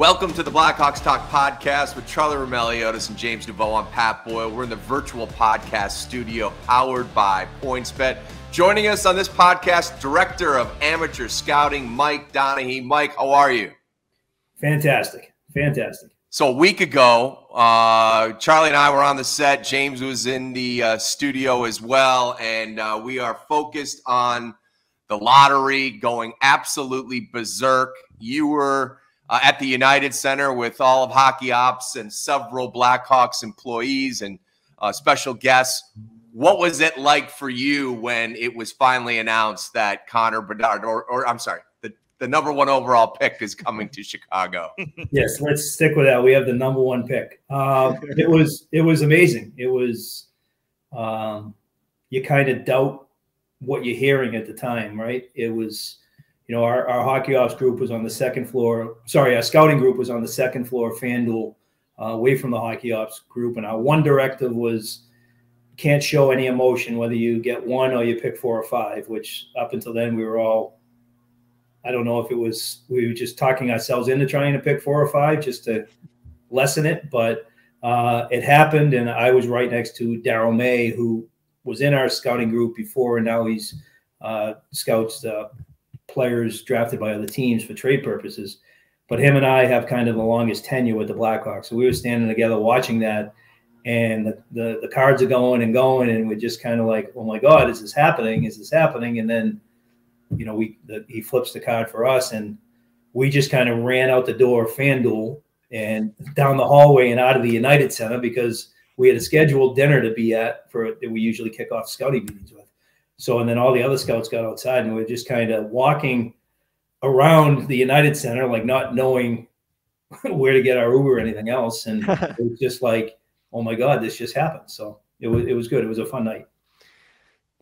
Welcome to the Blackhawks Talk podcast with Charlie Roumeliotis and James Neveau. I'm Pat Boyle. We're in the virtual podcast studio powered by PointsBet. Joining us on this podcast, Director of Amateur Scouting, Mike Doneghey. Mike, how are you? Fantastic. Fantastic. So a week ago, Charlie and I were on the set. James was in the studio as well, and we are focused on the lottery going absolutely berserk. You were at the United Center with all of hockey ops and several Blackhawks employees and special guests. What was it like for you when it was finally announced that Connor Bedard, or I'm sorry, the #1 overall pick is coming to Chicago? Yes, let's stick with that. We have the #1 pick. It was amazing. It was you kind of doubt what you're hearing at the time, right? It was. You know, our hockey ops group was on the second floor. Sorry, our scouting group was on the second floor of FanDuel, away from the hockey ops group. And our one directive was, can't show any emotion whether you get one or you pick 4 or 5, which up until then we were all, I don't know if it was, we were just talking ourselves into trying to pick 4 or 5 just to lessen it. But it happened, and I was right next to Darryl May, who was in our scouting group before, and now he's scouts players drafted by other teams for trade purposes. But him and I have kind of the longest tenure with the Blackhawks. So we were standing together watching that, and the cards are going and going, and we're just kind of like, oh my God, is this happening? Is this happening? And then, you know, he flips the card for us, and we just kind of ran out the door of FanDuel and down the hallway and out of the United Center, because we had a scheduled dinner to be at for that we usually kick off scouting meetings with. So, and then all the other scouts got outside, and we were just kind of walking around the United Center, like not knowing where to get our Uber or anything else. And it was just like, oh my God, this just happened. So it was good. It was a fun night.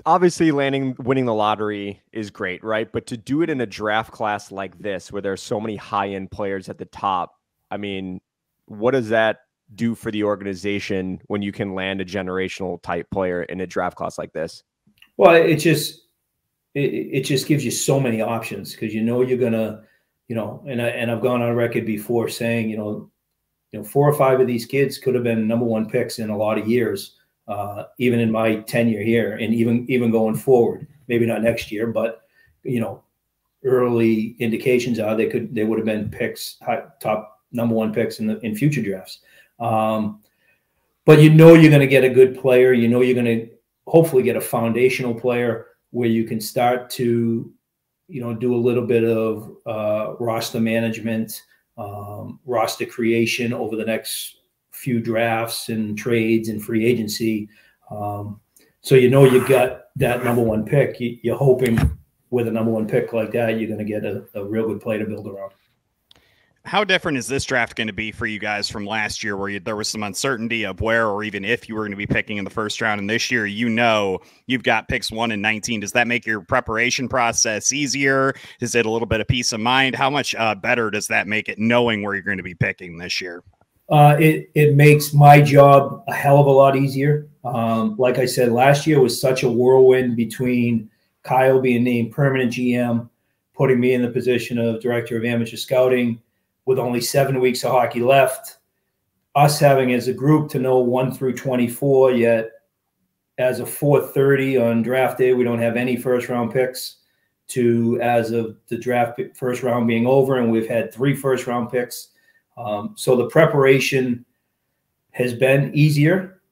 Obviously winning the lottery is great, right? But to do it in a draft class like this, where there's so many high-end players at the top, I mean, what does that do for the organization when you can land a generational type player in a draft class like this? Well, it just gives you so many options, because you know you're gonna, you know, and I've gone on record before saying, you know, 4 or 5 of these kids could have been #1 picks in a lot of years, even in my tenure here, and even going forward. Maybe not next year, but you know, early indications are they would have been picks, top #1 picks in future drafts. But you know you're gonna get a good player. You know you're gonna hopefully get a foundational player where you can start to, you know, do a little bit of roster management, roster creation over the next few drafts and trades and free agency. So, you know, you got that #1 pick. You're hoping with a #1 pick like that, you're going to get a real good player to build around. How different is this draft going to be for you guys from last year, where there was some uncertainty of where or even if you were going to be picking in the first round? And this year, you know, you've got picks 1 and 19. Does that make your preparation process easier? Is it a little bit of peace of mind? How much better does that make it, knowing where you're going to be picking this year? It makes my job a hell of a lot easier. Like I said, last year was such a whirlwind between Kyle being named permanent GM, putting me in the position of Director of Amateur Scouting, with only 7 weeks of hockey left, us having as a group to know 1 through 24, yet as of 4:30 on draft day, we don't have any first round picks, to as of the draft first round being over, and we've had 3 first round picks. So the preparation has been easier,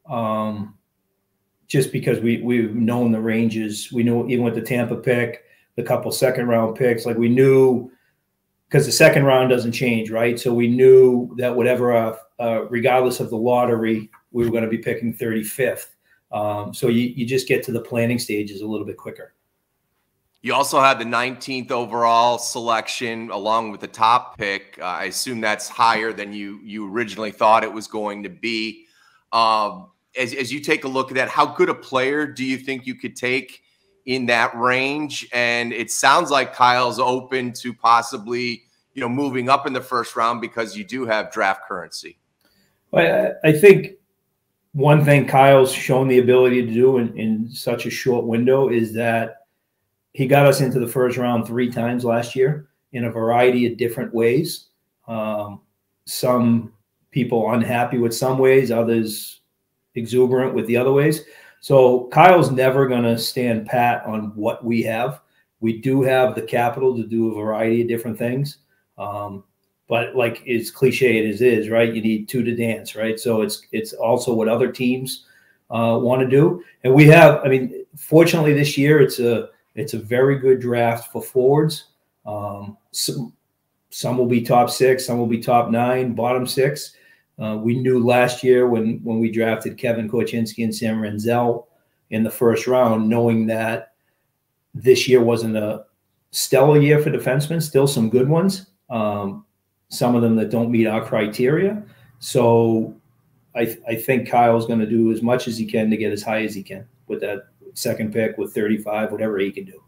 just because we've known the ranges. We know even with the Tampa pick, the couple second round picks, like we knew, because the second round doesn't change, right? So we knew that whatever, regardless of the lottery, we were going to be picking 35th. So you just get to the planning stages a little bit quicker. You also had the 19th overall selection along with the top pick. I assume that's higher than you originally thought it was going to be. As you take a look at that, how good a player do you think you could take in that range? And it sounds like Kyle's open to possibly, you know, moving up in the first round because you do have draft currency. Well, I think one thing Kyle's shown the ability to do in such a short window is that he got us into the first round 3 times last year in a variety of different ways. some people unhappy with some ways, others exuberant with the other ways. So Kyle's never going to stand pat on what we have. We do have the capital to do a variety of different things. But like as cliche as it is, right? You need two to dance, right? So it's also what other teams want to do. And we have, I mean, fortunately this year, it's a very good draft for forwards. Some will be top six, some will be top nine, bottom six. We knew last year when we drafted Kevin Korchinski and Sam Rinzel in the first round, knowing that this year wasn't a stellar year for defensemen, still some good ones, some of them that don't meet our criteria. So I think Kyle's going to do as much as he can to get as high as he can with that second pick, with 35, whatever he can do.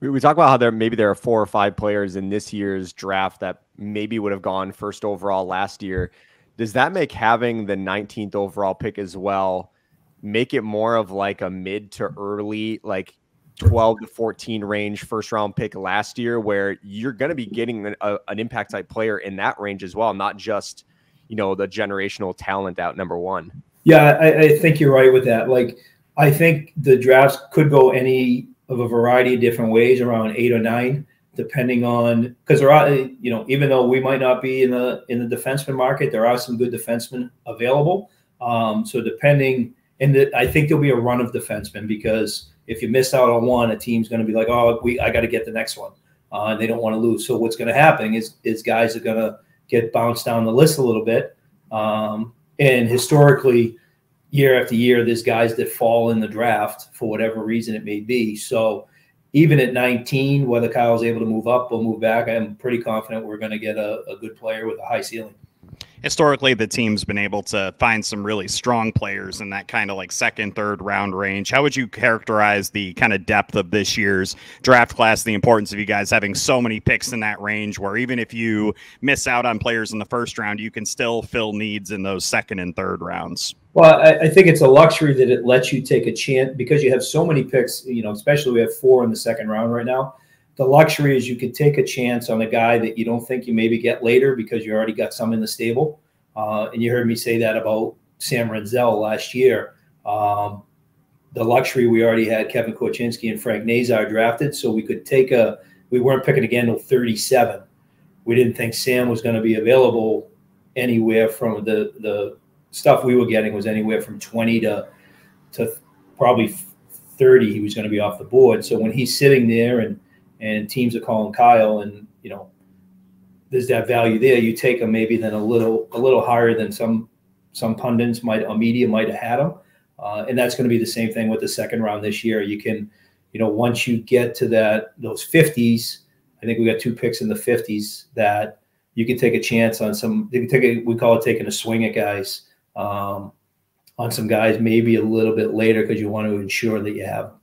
We talk about how there are 4 or 5 players in this year's draft that maybe would have gone first overall last year. Does that make having the 19th overall pick as well make it more of like a mid to early, like 12 to 14 range first round pick last year, where you're going to be getting an impact type player in that range as well, not just, you know, the generational talent out number one? Yeah, I think you're right with that. Like, I think the drafts could go any of a variety of different ways, around 8 or 9, depending on, because there are, you know, even though we might not be in the defenseman market, there are some good defensemen available. So depending, and I think there'll be a run of defensemen, because if you miss out on one, a team's going to be like, oh, I got to get the next one. And they don't want to lose. So what's going to happen is guys are going to get bounced down the list a little bit. And historically, year after year, there's guys that fall in the draft for whatever reason it may be. So even at 19, whether Kyle's able to move up or move back, I'm pretty confident we're going to get a good player with a high ceiling. Historically, the team's been able to find some really strong players in that kind of like second, third round range. How would you characterize the kind of depth of this year's draft class, the importance of you guys having so many picks in that range, where even if you miss out on players in the first round, you can still fill needs in those second and third rounds? Well, I think it's a luxury that it lets you take a chance, because you have so many picks, you know, especially we have 4 in the second round right now. The luxury is you could take a chance on a guy that you don't think you maybe get later, because you already got some in the stable. And you heard me say that about Sam Rinzel last year. The luxury, we already had Kevin Korchinski and Frank Nazar drafted, so we could take we weren't picking again until 37. We didn't think Sam was going to be available anywhere from the stuff we were getting was anywhere from 20 to probably 30. He was going to be off the board. So when he's sitting there and teams are calling Kyle, and, you know, there's that value there. You take him maybe then a little higher than some pundits might, or media might have had him. And that's going to be the same thing with the second round this year. You can, you know, once you get to those 50s, I think we got 2 picks in the 50s that you can take a chance on some. You can we call it taking a swing at guys, on some guys maybe a little bit later, because you want to ensure that you have them.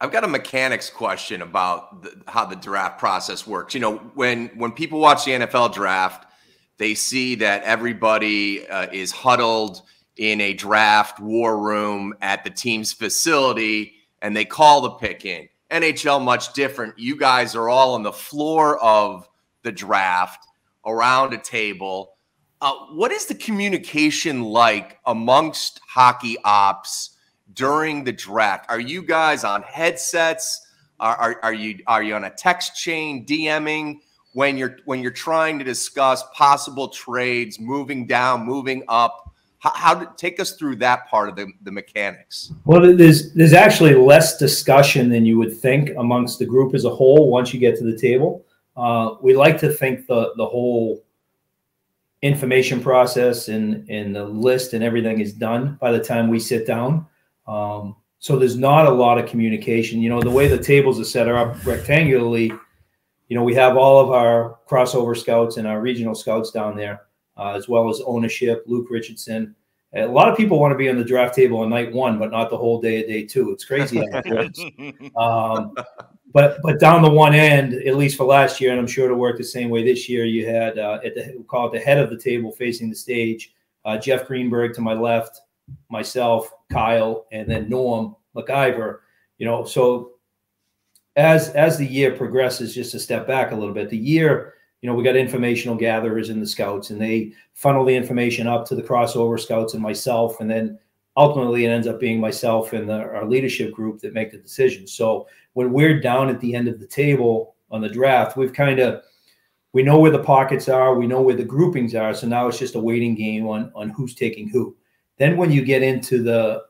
I've got a mechanics question about how the draft process works. You know, when people watch the NFL draft, they see that everybody is huddled in a draft war room at the team's facility, and they call the pick in. NHL, much different. You guys are all on the floor of the draft around a table. What is the communication like amongst hockey ops during the draft? Are you guys on headsets? Are you on a text chain, DMing when you're trying to discuss possible trades, moving down, moving up? How to take us through that part of the mechanics? Well, there's actually less discussion than you would think amongst the group as a whole once you get to the table. We like to think the whole information process and the list and everything is done by the time we sit down. So there's not a lot of communication. You know, the way the tables are set are up rectangularly. You know, we have all of our crossover scouts and our regional scouts down there, as well as ownership, Luke Richardson. And a lot of people want to be on the draft table on night one, but not the whole day of day two. It's crazy how it works. But down the one end, at least for last year, and I'm sure it'll work the same way this year, you had we call it the head of the table facing the stage, Jeff Greenberg to my left, myself, Kyle, and then Norm McIver. You know, so as the year progresses, just to step back a little bit, the year you know, we got informational gatherers in the scouts, and they funnel the information up to the crossover scouts and myself. And then ultimately it ends up being myself and our leadership group that make the decision. So when we're down at the end of the table on the draft, we've kind of, we know where the pockets are, we know where the groupings are. So now it's just a waiting game on who's taking who. Then when you get into the,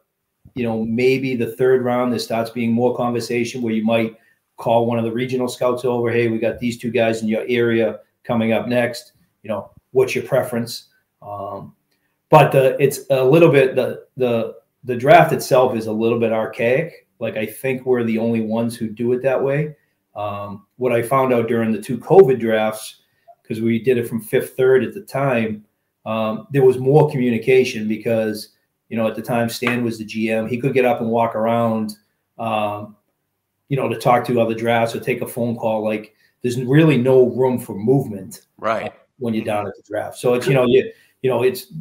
you know, maybe the third round, there starts being more conversation where you might call one of the regional scouts over. Hey, we got these two guys in your area coming up next. You know, what's your preference? But it's a little bit, the draft itself is a little bit archaic. Like, I think we're the only ones who do it that way. What I found out during the two COVID drafts, because we did it from fifth, third at the time, there was more communication because, you know, at the time Stan was the GM. He could get up and walk around, you know, to talk to other drafts or take a phone call. Like, there's really no room for movement, right, when you're down at the draft. So it's, you know, it's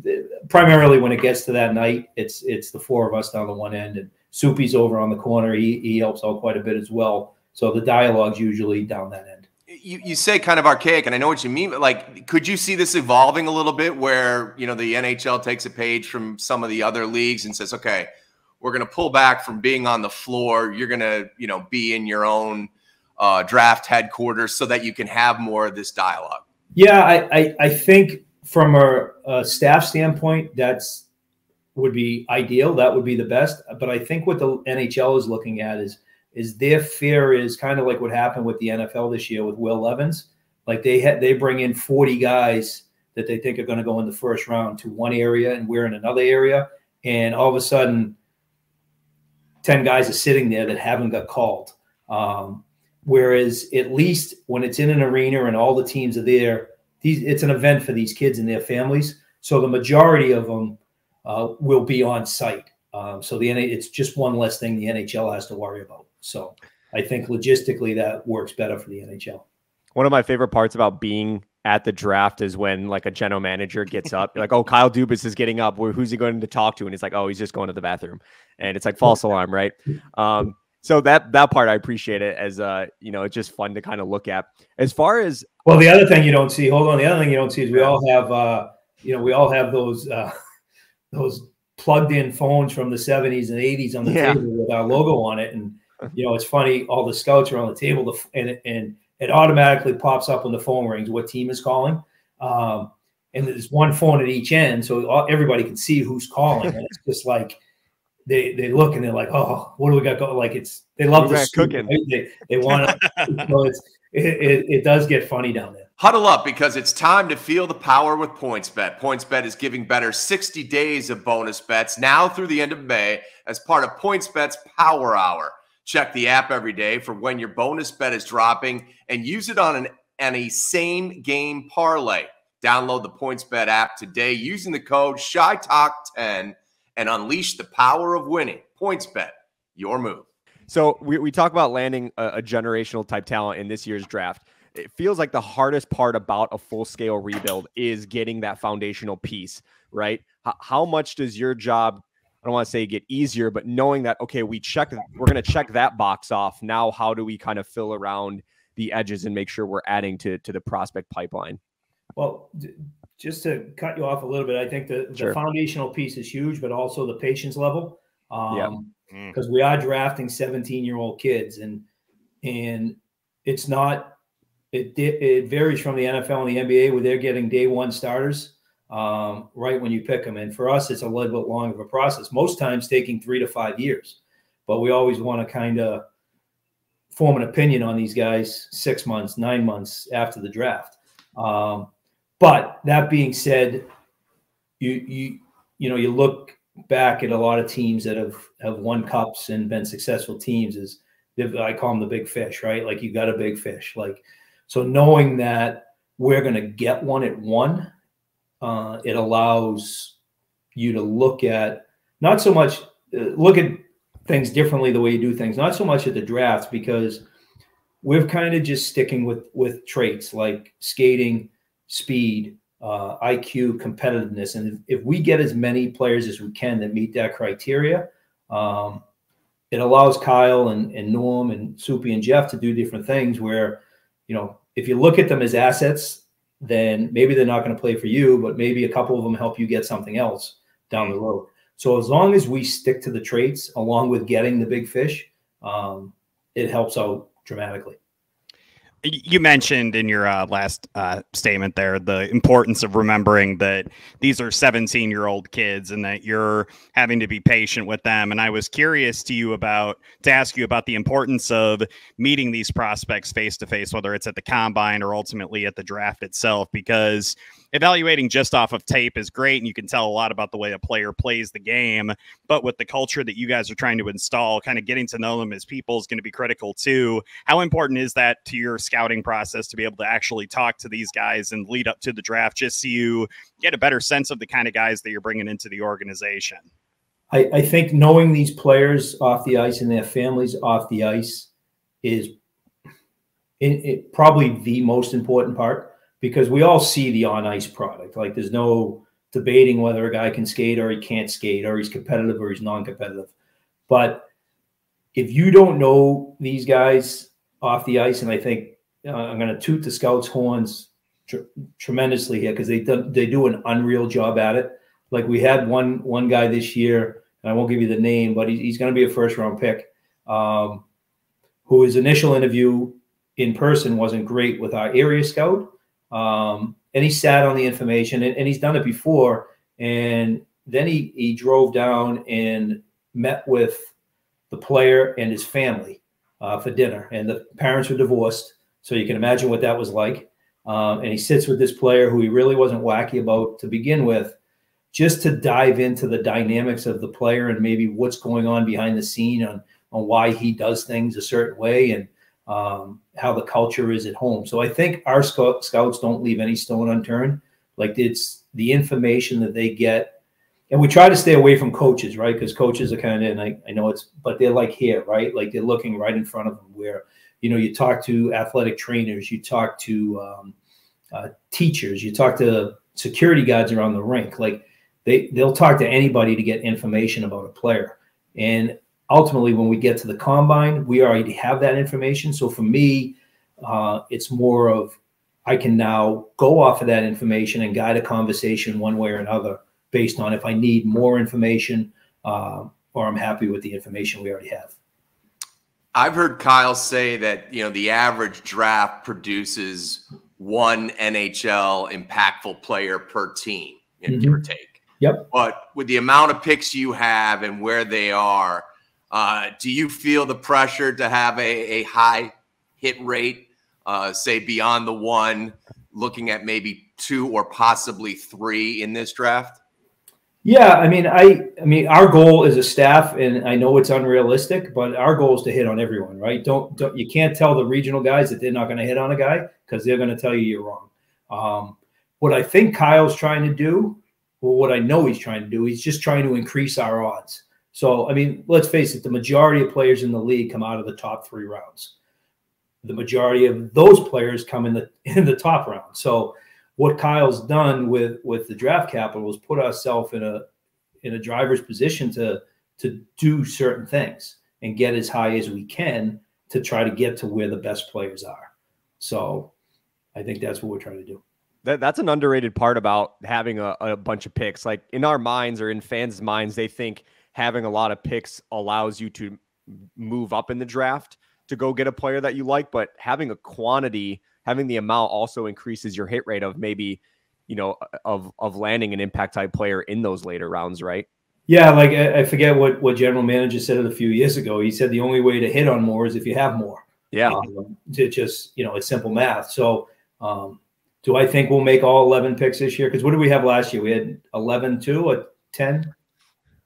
primarily when it gets to that night, it's the four of us down the one end, and Soupy's over on the corner. He helps out quite a bit as well. So the dialogue's usually down that end. You say kind of archaic, and I know what you mean, but like, could you see this evolving a little bit where, you know, the NHL takes a page from some of the other leagues and says, okay, we're going to pull back from being on the floor. You're going to, you know, be in your own draft headquarters so that you can have more of this dialogue? Yeah, I think from a staff standpoint, that's would be ideal. That would be the best. But I think what the NHL is looking at is their fear is kind of like what happened with the NFL this year with Will Levis. Like, they bring in 40 guys that they think are going to go in the first round to one area, and we're in another area. And all of a sudden, 10 guys are sitting there that haven't got called. Whereas at least when it's in an arena and all the teams are there, it's an event for these kids and their families. So the majority of them will be on site. So it's just one less thing the NHL has to worry about. So I think logistically that works better for the NHL. One of my favorite parts about being at the draft is when like a general manager gets up, like, oh, Kyle Dubas is getting up. Who's he going to talk to? And it's like, oh, he's just going to the bathroom. And it's like false alarm, right? So that part I appreciate it as, you know, it's just fun to kind of look at. As far as, well, the other thing you don't see, the other thing you don't see is we all have, you know, we all have those plugged in phones from the 70s and 80s on the table with our logo on it. And, you know, it's funny, all the scouts are on the table and it automatically pops up when the phone rings what team is calling. And there's one phone at each end, so everybody can see who's calling. And it's just like they look and they're like, oh, what do we got going? Like, it's, they love the cooking. Right? They want to, so it does get funny down there. Huddle up, because it's time to feel the power with PointsBet. PointsBet is giving bettors 60 days of bonus bets now through the end of May as part of PointsBet's Power Hour. Check the app every day for when your bonus bet is dropping and use it on a same game parlay. Download the PointsBet app today using the code SHYTALK10 and unleash the power of winning. PointsBet, your move. So we talk about landing a generational type talent in this year's draft. It feels like the hardest part about a full-scale rebuild is getting that foundational piece, right? How much does your job, I don't want to say get easier, but knowing that, okay, we're going to check that box off. Now, how do we kind of fill around the edges and make sure we're adding to the prospect pipeline? Well, just to cut you off a little bit, I think the foundational piece is huge, but also the patience level. Because we are drafting 17-year-old kids, and it's not, it varies from the NFL and the NBA where they're getting day one starters right when you pick them. And for us, it's a little bit long of a process, most times taking 3 to 5 years. But we always want to kind of form an opinion on these guys 6 months, 9 months after the draft. But that being said, you know, you look back at a lot of teams that have won cups and been successful teams is, I call them the big fish, right? Like, you got a big fish. Like, so knowing that we're going to get one at one, it allows you to look at not so much look at things differently the way you do things, not so much at the draft, because we're kind of just sticking with traits like skating, speed, IQ, competitiveness. And if we get as many players as we can that meet that criteria, it allows Kyle and Norm and Soupy and Jeff to do different things where, you know, if you look at them as assets, then maybe they're not going to play for you, but maybe a couple of them help you get something else down the road. So as long as we stick to the traits along with getting the big fish, it helps out dramatically. You mentioned in your last statement there the importance of remembering that these are 17-year-old kids and that you're having to be patient with them. And I was curious to ask you about the importance of meeting these prospects face-to-face, whether it's at the combine or ultimately at the draft itself, because evaluating just off of tape is great, and you can tell a lot about the way a player plays the game. But with the culture that you guys are trying to install, kind of getting to know them as people is going to be critical too. How important is that to your scouting process to be able to actually talk to these guys and lead up to the draft, just so you get a better sense of the kind of guys that you're bringing into the organization? I think knowing these players off the ice and their families off the ice is probably the most important part. Because we all see the on-ice product. Like, there's no debating whether a guy can skate or he can't skate, or he's competitive or he's non-competitive. But if you don't know these guys off the ice, and I think I'm going to toot the scouts' horns tremendously here, because they do an unreal job at it. Like, we had one guy this year, and I won't give you the name, but he's going to be a first-round pick, who his initial interview in person wasn't great with our area scout. And he sat on the information, and he's done it before. And then he drove down and met with the player and his family for dinner. And the parents were divorced, so you can imagine what that was like. And he sits with this player who he really wasn't wacky about to begin with, just to dive into the dynamics of the player and maybe what's going on behind the scene on why he does things a certain way, and how the culture is at home. So I think our scouts don't leave any stone unturned. Like, it's the information that they get. And we try to stay away from coaches, right? Because coaches are kind of, and I know it's, but they're like here, right? Like, they're looking right in front of them, where, you know, you talk to athletic trainers, you talk to teachers, you talk to security guards around the rink. Like, they'll talk to anybody to get information about a player. And ultimately, when we get to the combine, we already have that information. So for me, it's more of, I can now go off of that information and guide a conversation one way or another based on if I need more information or I'm happy with the information we already have. I've heard Kyle say that, you know, the average draft produces one NHL impactful player per team, give or take. Yep. But with the amount of picks you have and where they are, do you feel the pressure to have a high hit rate, say beyond the one, looking at maybe two or possibly three in this draft? Yeah, I mean, I mean, our goal as a staff, and I know it's unrealistic, but our goal is to hit on everyone, right? Don't you can't tell the regional guys that they're not going to hit on a guy, because they're going to tell you you're wrong. What I think Kyle's trying to do, or what I know he's trying to do, he's just trying to increase our odds. So, I mean, let's face it, the majority of players in the league come out of the top three rounds. The majority of those players come in the top round. So what Kyle's done with the draft capital is put ourselves in a driver's position to do certain things and get as high as we can to try to get to where the best players are. So I think that's what we're trying to do. That's an underrated part about having a bunch of picks. Like, in our minds, or in fans' minds, they think having a lot of picks allows you to move up in the draft to go get a player that you like. But having a quantity, having the amount also increases your hit rate of maybe, you know, of landing an impact type player in those later rounds, right? Yeah, like I forget what general manager said it a few years ago. He said the only way to hit on more is if you have more. Yeah. It's just, you know, it's simple math. So do I think we'll make all 11 picks this year? Because what did we have last year? We had 11, 2, or 10?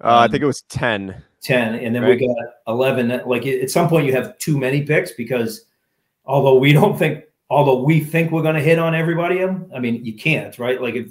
I think it was 10. 10, and then right? We got 11. Like, at some point, you have too many picks, because although we think we're going to hit on everybody, I mean, you can't, right? Like, if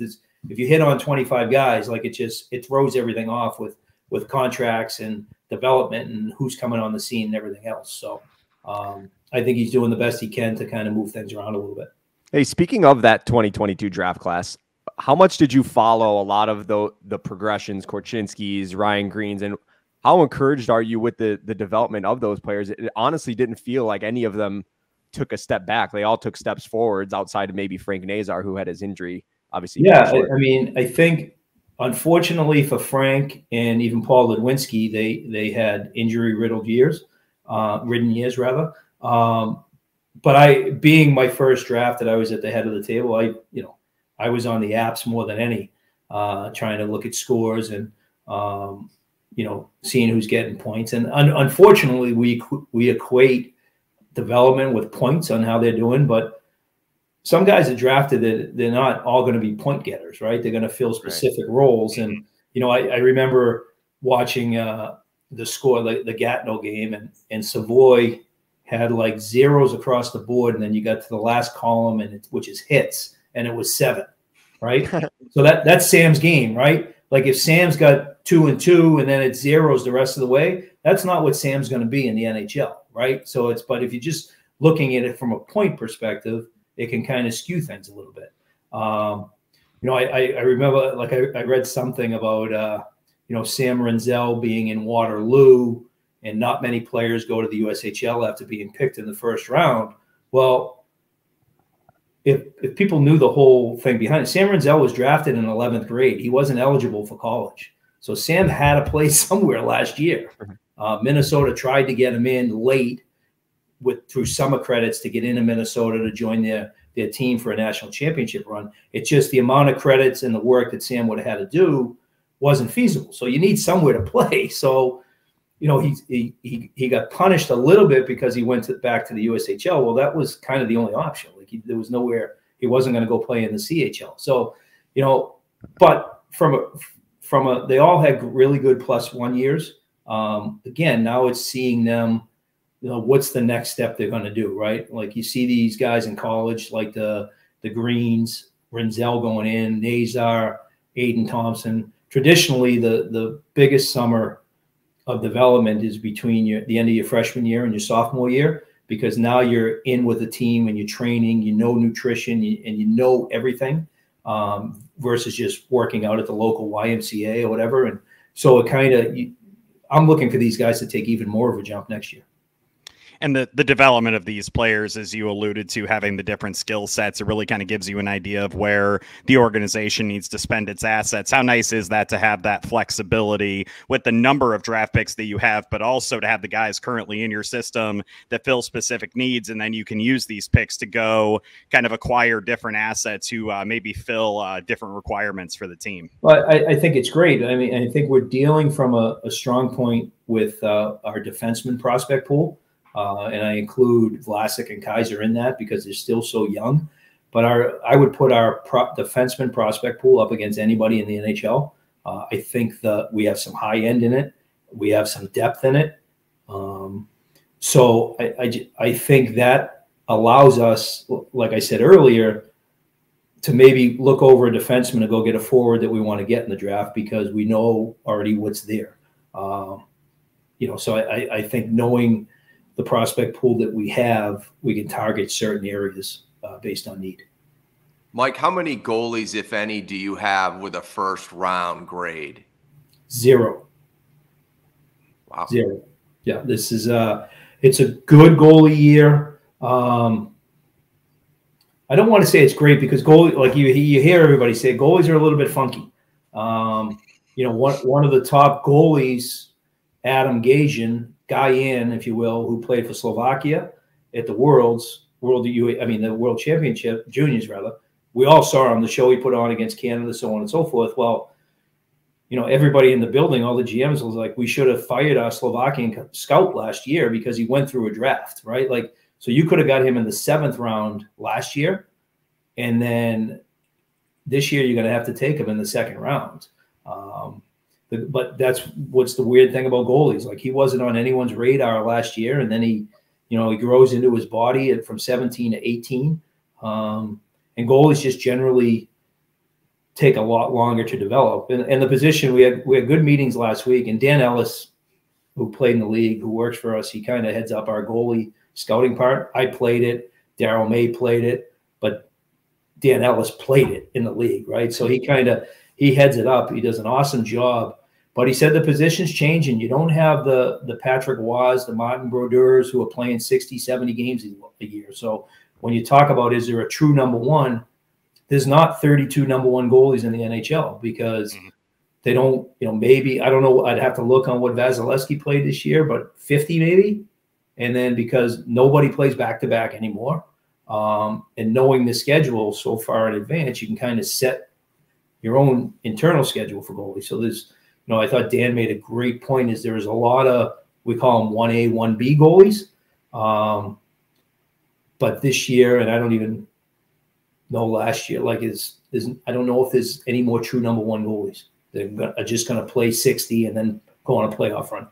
you hit on 25 guys, like, it throws everything off with contracts and development and who's coming on the scene and everything else. So I think he's doing the best he can to kind of move things around a little bit. Hey, speaking of that 2022 draft class, how much did you follow a lot of the progressions, Korchinski's, Ryan Green's, and how encouraged are you with the development of those players? It honestly didn't feel like any of them took a step back. They all took steps forwards outside of maybe Frank Nazar, who had his injury, obviously. Yeah, I mean, I think unfortunately for Frank and even Paul Ludwinski, they had injury-riddled years, ridden years rather. But I, being my first draft that I was at the head of the table, I was on the apps more than any, trying to look at scores and, seeing who's getting points. And unfortunately, we equate development with points on how they're doing. But some guys are drafted that they're not all going to be point getters, right? They're going to fill specific roles. And, I remember watching the score, like the Gatineau game, and Savoy had like zeros across the board. And then you got to the last column, which is hits, and it was 7, right? So that's Sam's game, right? Like if Sam's got 2 and 2 and then it zeros the rest of the way, that's not what Sam's going to be in the NHL, right? So but if you're just looking at it from a point perspective, it can kind of skew things a little bit. I remember, like I read something about, Sam Rinzel being in Waterloo and not many players go to the USHL after being picked in the first round. Well, if people knew the whole thing behind it, Sam Rinzel was drafted in 11th grade. He wasn't eligible for college. So Sam had to play somewhere last year. Minnesota tried to get him in late through summer credits to get into Minnesota to join their team for a national championship run. It's just the amount of credits and the work that Sam would have had to do wasn't feasible. So you need somewhere to play. So, he got punished a little bit because he went back to the USHL. Well, that was kind of the only option. Like there was nowhere. He wasn't going to go play in the CHL. So, but they all had really good +1 years. Again, now it's seeing them, what's the next step they're going to do, right? Like you see these guys in college, like the Greens, Rinzel going in, Nazar, Aiden Thompson. Traditionally, the biggest summer of development is between the end of your freshman year and your sophomore year, because now you're in with a team and you're training, nutrition, and everything, versus just working out at the local YMCA or whatever. And so it kind of, I'm looking for these guys to take even more of a jump next year. And the development of these players, as you alluded to, having the different skill sets, it really kind of gives you an idea of where the organization needs to spend its assets. How nice is that to have that flexibility with the number of draft picks that you have, but also to have the guys currently in your system that fill specific needs. And then you can use these picks to go kind of acquire different assets who maybe fill different requirements for the team. Well, I think it's great. I mean, I think we're dealing from a strong point with our defenseman prospect pool. And I include Vlasic and Kaiser in that because they're still so young. But I would put our defenseman prospect pool up against anybody in the NHL. I think we have some high end in it. We have some depth in it. So I think that allows us, like I said earlier, to maybe look over a defenseman and go get a forward that we want to get in the draft because we know already what's there. So I think knowing the prospect pool that we have, we can target certain areas based on need. Mike, how many goalies, if any, do you have with a first round grade? 0. Wow. 0. Yeah, this is it's a good goalie year. I don't want to say it's great because goalie, like you hear everybody say, goalies are a little bit funky. One of the top goalies, Adam Gajian, if you will, who played for Slovakia at the World Championship, juniors rather. We all saw him, the show he put on against Canada, so on and so forth. Well, everybody in the building, all the GMs, was like, we should have fired our Slovakian scout last year because he went through a draft, right? Like, so you could have got him in the 7th round last year, and then this year you're going to have to take him in the 2nd round. But that's what's the weird thing about goalies. Like he wasn't on anyone's radar last year, and then he grows into his body from 17 to 18. And goalies just generally take a lot longer to develop. And the position we had good meetings last week, and Dan Ellis, who played in the league, who works for us, he kind of heads up our goalie scouting part. I played it. Darryl May played it, but Dan Ellis played it in the league, right? So he heads it up. He does an awesome job But he said the positions change, and you don't have the Patrick Waugh, the Martin Brodeurs who are playing 60, 70 games a year. So when you talk about is there a true number one, there's not 32 number one goalies in the NHL because they don't, you know, maybe, I don't know, I'd have to look on what Vasilevsky played this year, but 50 maybe. And then because nobody plays back-to-back anymore, and knowing the schedule so far in advance, you can kind of set your own internal schedule for goalies. So there's, you know, I thought Dan made a great point is there is a lot of, we call them 1A, 1B goalies. But this year, and I don't even know last year, like is I don't know if there's any more true number one goalies. They're just going to play 60 and then go on a playoff run.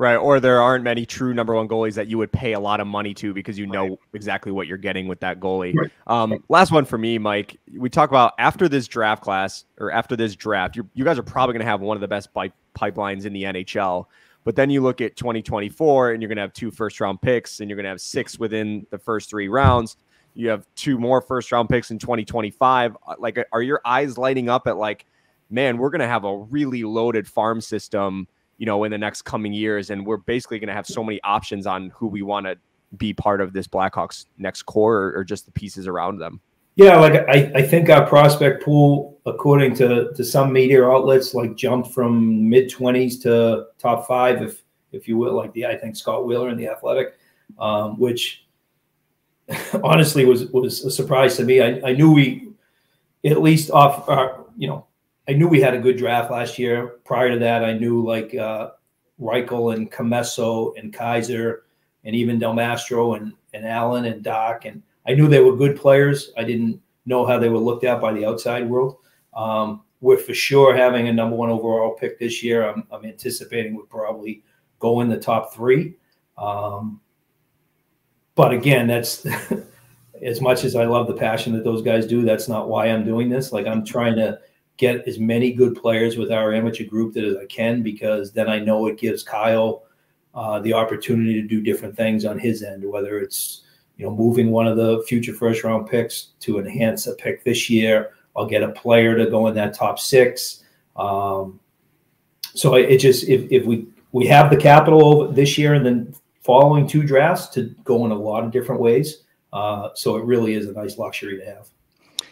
Right, or there aren't many true number one goalies that you would pay a lot of money to because you know exactly what you're getting with that goalie. Right. Last one for me, Mike. We talk about after this draft class or after this draft, you guys are probably going to have one of the best pipelines in the NHL. But then you look at 2024 and you're going to have 2 first-round picks and you're going to have 6 within the first 3 rounds. You have 2 more first-round picks in 2025. Like, are your eyes lighting up at like, man, we're going to have a really loaded farm system, you know, in the next coming years, and we're basically going to have so many options on who we want to be part of this Blackhawks next core or just the pieces around them? Yeah, like I think our prospect pool, according to some media outlets, like jumped from mid-20s to top 5, if you will, like I think Scott Wheeler in The Athletic, which honestly was a surprise to me. I knew we, at least off our, you know, I knew we had a good draft last year. Prior to that, I knew like Reichel and Comesso and Kaiser and even Del Mastro and Allen and Doc. And I knew they were good players. I didn't know how they were looked at by the outside world. We're for sure having a number 1 overall pick this year. I'm anticipating we'll probably go in the top 3. But again, that's as much as I love the passion that those guys do, that's not why I'm doing this. Like I'm trying to get as many good players with our amateur group that as I can, because then I know it gives Kyle the opportunity to do different things on his end, whether it's, you know, moving one of the future first-round picks to enhance a pick this year. I'll get a player to go in that top 6. So it just, if we have the capital over this year and then following 2 drafts to go in a lot of different ways. So it really is a nice luxury to have.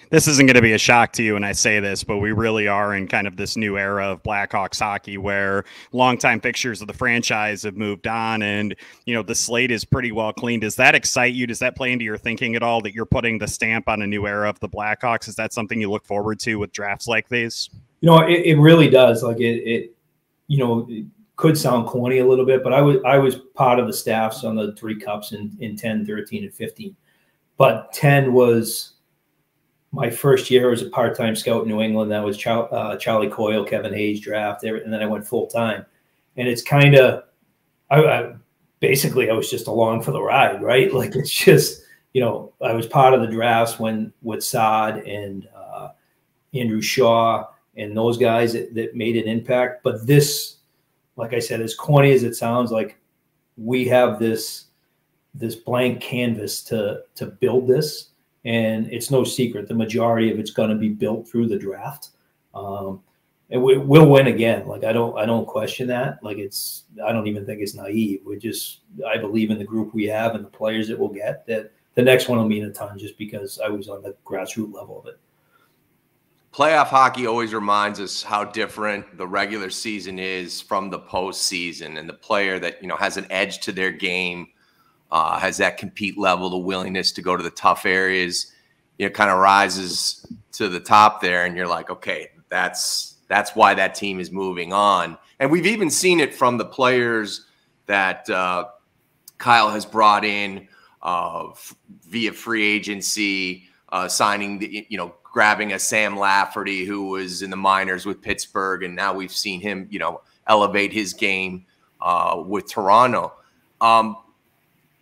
This isn't going to be a shock to you when I say this, but we really are in kind of this new era of Blackhawks hockey where longtime fixtures of the franchise have moved on and, you know, the slate is pretty well clean. Does that excite you? Does that play into your thinking at all that you're putting the stamp on a new era of the Blackhawks? Is that something you look forward to with drafts like these? You know, it really does. Like it, you know, it could sound corny a little bit, but I was part of the staffs on the 3 cups in 10, 13, and 15. But 10 was my first year as a part-time scout in New England. That was Charlie Coyle, Kevin Hayes draft, and then I went full-time. And it's kind of – basically I was just along for the ride, right? Like it's just, you know, I was part of the drafts when with Saad and Andrew Shaw and those guys that made an impact. But this, like I said, as corny as it sounds, like we have this blank canvas to build this. And it's no secret, the majority of it's going to be built through the draft, and we'll win again. Like I don't question that. Like I don't even think it's naive. I believe in the group we have and the players that we'll get. That the next one will mean a ton, just because I was on the grassroots level of it. Playoff hockey always reminds us how different the regular season is from the postseason, and the player that, you know, has an edge to their game. Has that compete level, the willingness to go to the tough areas, you know, kind of rises to the top there. And you're like, okay, that's why that team is moving on. And we've even seen it from the players that Kyle has brought in via free agency, signing, you know, grabbing a Sam Lafferty who was in the minors with Pittsburgh. And now we've seen him, you know, elevate his game with Toronto.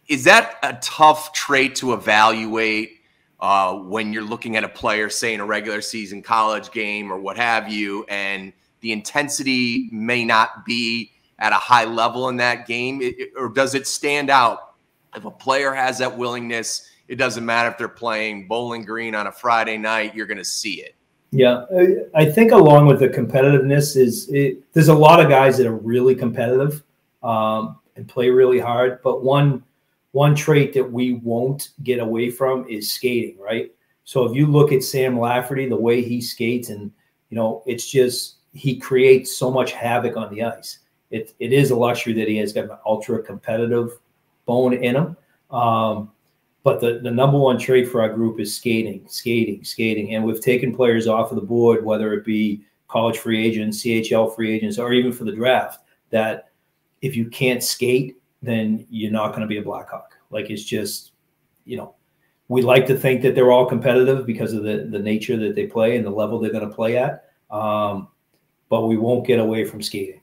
Is that a tough trait to evaluate when you're looking at a player, say, in a regular season college game or what have you, and the intensity may not be at a high level in that game? Or does it stand out if a player has that willingness? It doesn't matter if they're playing Bowling Green on a Friday night, you're going to see it. Yeah, I think along with the competitiveness is there's a lot of guys that are really competitive and play really hard. But one trait that we won't get away from is skating, right? So if you look at Sam Lafferty, the way he skates, and you know, it's just he creates so much havoc on the ice. It is a luxury that he has got an ultra competitive bone in him. But the number one trait for our group is skating. And we've taken players off of the board, whether it be college free agents, CHL free agents, or even for the draft, that if you can't skate, then you're not going to be a Blackhawk. Like, it's just, you know, we like to think that they're all competitive because of the nature that they play and the level they're going to play at. But we won't get away from skating.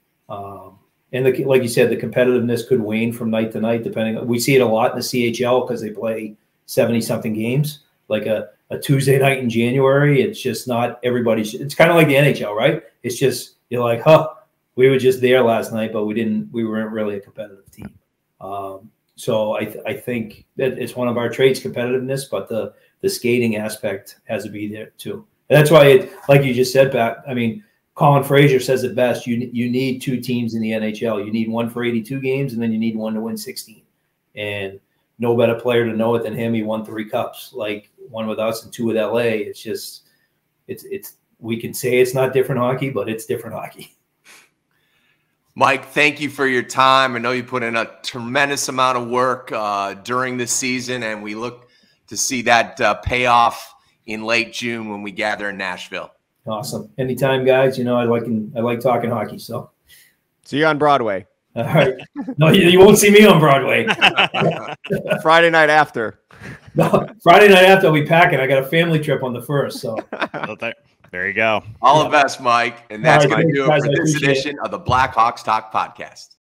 And like you said, the competitiveness could wane from night to night, depending. We see it a lot in the CHL because they play 70-something games. Like a Tuesday night in January, it's just not everybody's. It's kind of like the NHL, right? It's just you're like, huh, we were just there last night, but we weren't really a competitive team. So I think that it's one of our traits, competitiveness, but the skating aspect has to be there too. And that's why, like you just said, Pat, I mean, Colin Frazier says it best. You need two teams in the NHL. You need one for 82 games, and then you need one to win 16. And no better player to know it than him. He won 3 cups, like one with us and 2 with LA. It's just, we can say it's not different hockey, but it's different hockey. Mike, thank you for your time. I know you put in a tremendous amount of work during this season, and we look to see that payoff in late June when we gather in Nashville. Awesome. Anytime, guys. You know, I like talking hockey. So see you on Broadway. All right. No, you won't see me on Broadway. Friday night after. No, Friday night after I'll be packing. I got a family trip on the 1st. So there you go. All the best, Mike. And that's my do for this edition of the Blackhawks Talk Podcast.